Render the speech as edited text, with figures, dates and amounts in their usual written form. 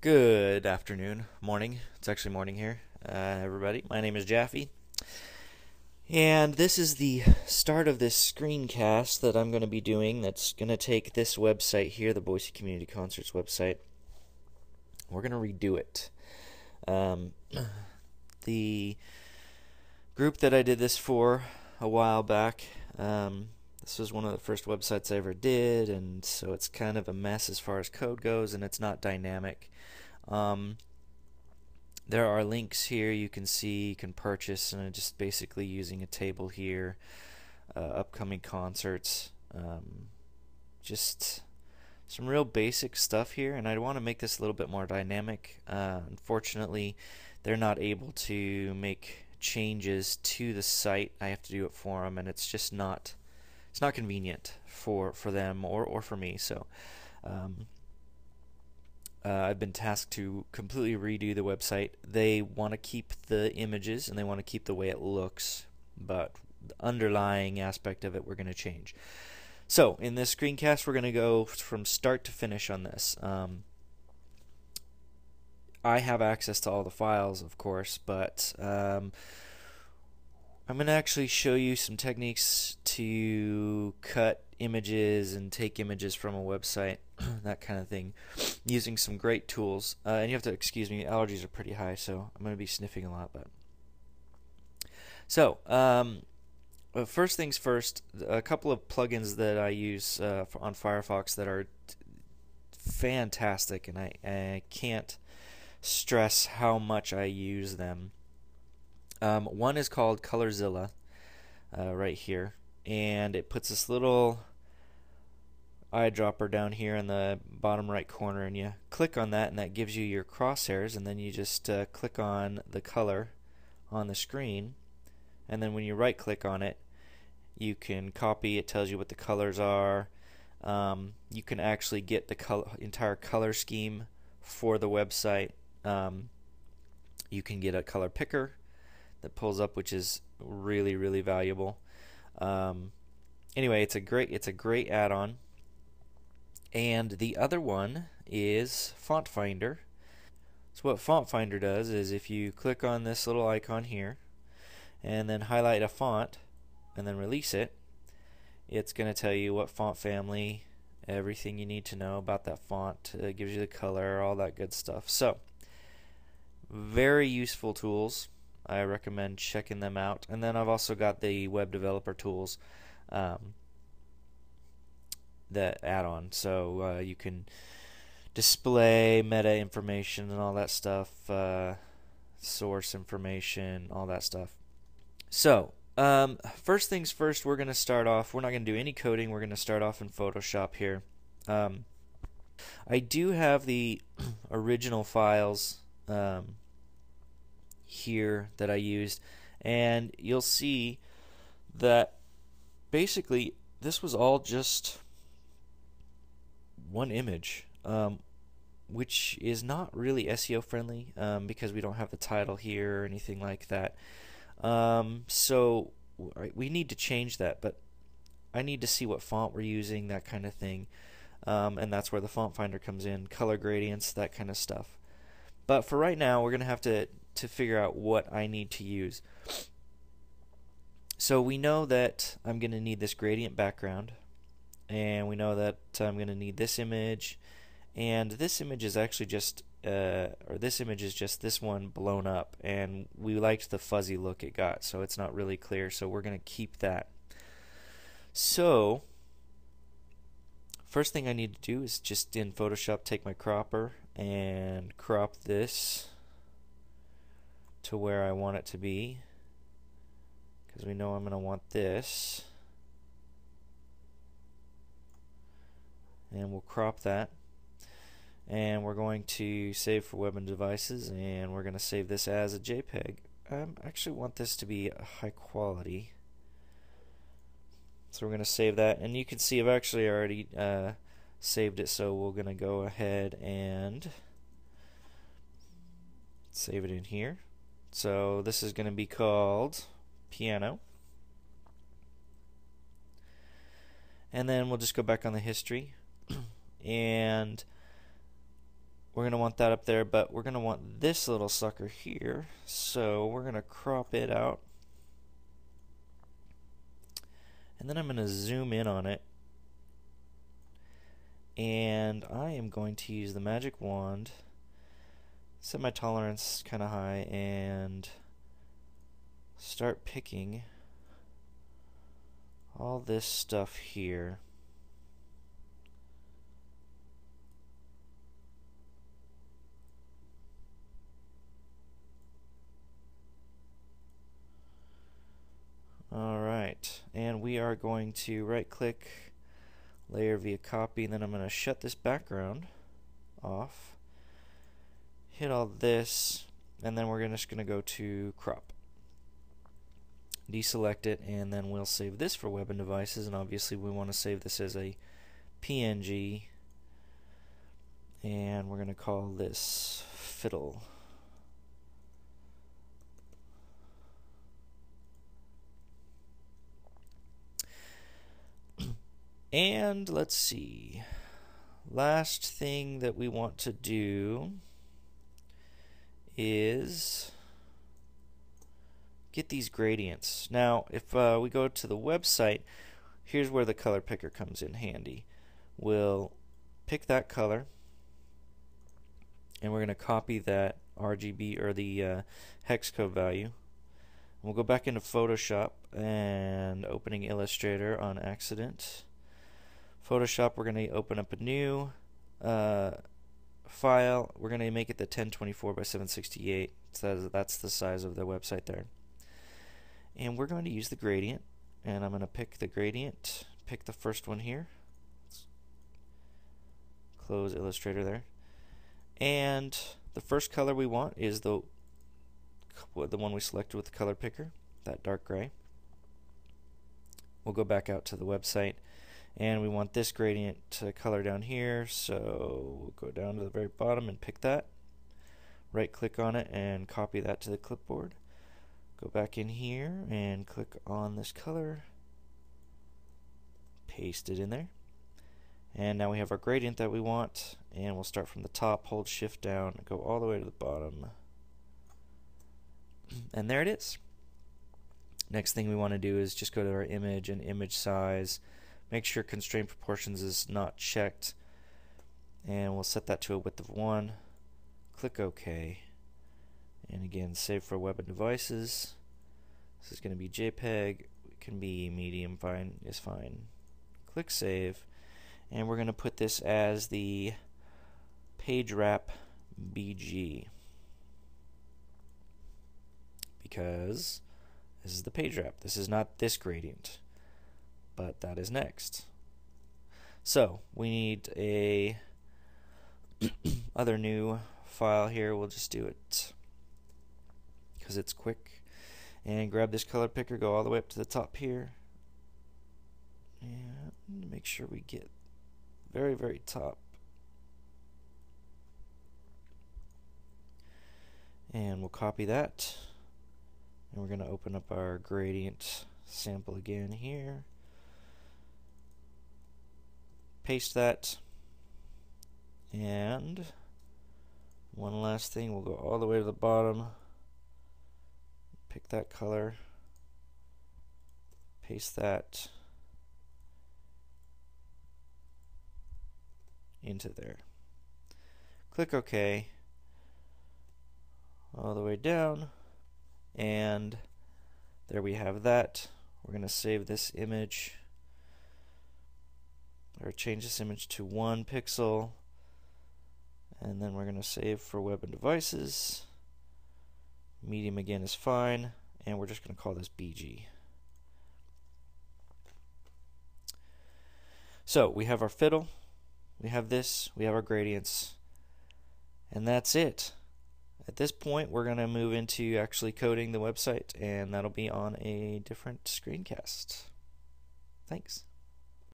Good afternoon, morning. It's actually morning here, everybody. My name is Jaffe, and this is the start of this screencast that I'm going to be doing that's going to take this website here, the Boise Community Concerts website. We're going to redo it. The group that I did this for a while back, this was one of the first websites I ever did, and so it's kind of a mess as far as code goes, and it's not dynamic. There are links here you can see, you can purchase, and I'm just basically using a table here, upcoming concerts, just some real basic stuff here, and I want to make this a little bit more dynamic. Unfortunately, they're not able to make changes to the site. I have to do it for them, and it's just not... It's not convenient for them or for me, so I've been tasked to completely redo the website. They want to keep the images and they want to keep the way it looks, but the underlying aspect of it we're going to change. So in this screencast we're going to go from start to finish on this. I have access to all the files, of course, but I'm going to actually show you some techniques to cut images and take images from a website, that kind of thing, using some great tools. And you have to excuse me, allergies are pretty high, so I'm going to be sniffing a lot. But so, first things first, a couple of plugins that I use on Firefox that are fantastic, and I can't stress how much I use them. One is called Colorzilla, right here, and it puts this little eyedropper down here in the bottom right corner, and you click on that and that gives you your crosshairs, and then you just click on the color on the screen, and then when you right click on it you can copy. It tells you what the colors are. You can actually get the entire color scheme for the website. You can get a color picker that pulls up, which is really, really valuable. Anyway, it's a great add-on. And the other one is Font Finder. So what Font Finder does is if you click on this little icon here and then highlight a font and then release it, it's going to tell you what font family, everything you need to know about that font. It gives you the color, all that good stuff. So very useful tools. I recommend checking them out. And then I've also got the web developer tools that add on. So you can display meta information and all that stuff, source information, all that stuff. So first things first, we're going to start off. We're not going to do any coding. We're going to start off in Photoshop here. I do have the original files here that I used, and you'll see that basically this was all just one image, which is not really SEO friendly, because we don't have the title here or anything like that. So we need to change that, but I need to see what font we're using, that kind of thing, and that's where the Font Finder comes in, color gradients, that kind of stuff. But for right now we're gonna have to figure out what I need to use. So we know that I'm going to need this gradient background, and we know that I'm going to need this image, and this image is actually just this one blown up, and we liked the fuzzy look it got, so it's not really clear, so we're going to keep that. So first thing I need to do is just in Photoshop take my cropper and crop this to where I want it to be, because we know I'm going to want this, and we'll crop that, and we're going to save for web and devices, and we're going to save this as a JPEG. I actually want this to be high quality, so we're going to save that, and you can see I've actually already saved it, so we're going to go ahead and save it in here. So this is going to be called Piano, and then we'll just go back on the history and We're going to want that up there, but we're going to want this little sucker here. So we're going to crop it out. And then I'm going to zoom in on it. And I am going to use the magic wand, set my tolerance kind of high, and start picking all this stuff here. Alright, and we are going to right click, layer via copy, and then I'm going to shut this background off, hit all this, and then we're just going to go to crop, deselect it, and then we'll save this for web and devices, and obviously we want to save this as a PNG, and we're going to call this fiddle. And let's see, last thing that we want to do is get these gradients. Now if we go to the website, here's where the color picker comes in handy. We'll pick that color and we're going to copy that RGB or the hex code value. We'll go back into Photoshop and opening Illustrator on accident. Photoshop, we're going to open up a new file. We're going to make it the 1024 by 768. So that's the size of the website there. And we're going to use the gradient. And I'm going to pick the gradient. Pick the first one here. Close Illustrator there. And the first color we want is the one we selected with the color picker, that dark gray. We'll go back out to the website. And we want this gradient to color down here, so we'll go down to the very bottom and pick that. Right click on it and copy that to the clipboard. Go back in here and click on this color. Paste it in there. And now we have our gradient that we want, and we'll start from the top, hold shift down, and go all the way to the bottom. And there it is. Next thing we want to do is just go to our image and image size. Make sure constraint proportions is not checked, and we'll set that to a width of 1. Click OK, and again save for web and devices. This is going to be JPEG. It can be medium, fine is fine. Click save, and we're going to put this as the page wrap BG because this is the page wrap. This is not this gradient. But that is next. So we need a other new file here. We'll just do it because it's quick. And grab this color picker, go all the way up to the top here. And make sure we get very, very top. And we'll copy that. And we're going to open up our gradient sample again here. Paste that, and one last thing, we'll go all the way to the bottom, pick that color, paste that into there, click OK, all the way down, and there we have that. We're going to save this image, or change this image to 1 pixel, and then we're going to save for web and devices. Medium again is fine, and we're just going to call this BG. So we have our fiddle, we have this, we have our gradients, and that's it. At this point we're going to move into actually coding the website, and that'll be on a different screencast. Thanks.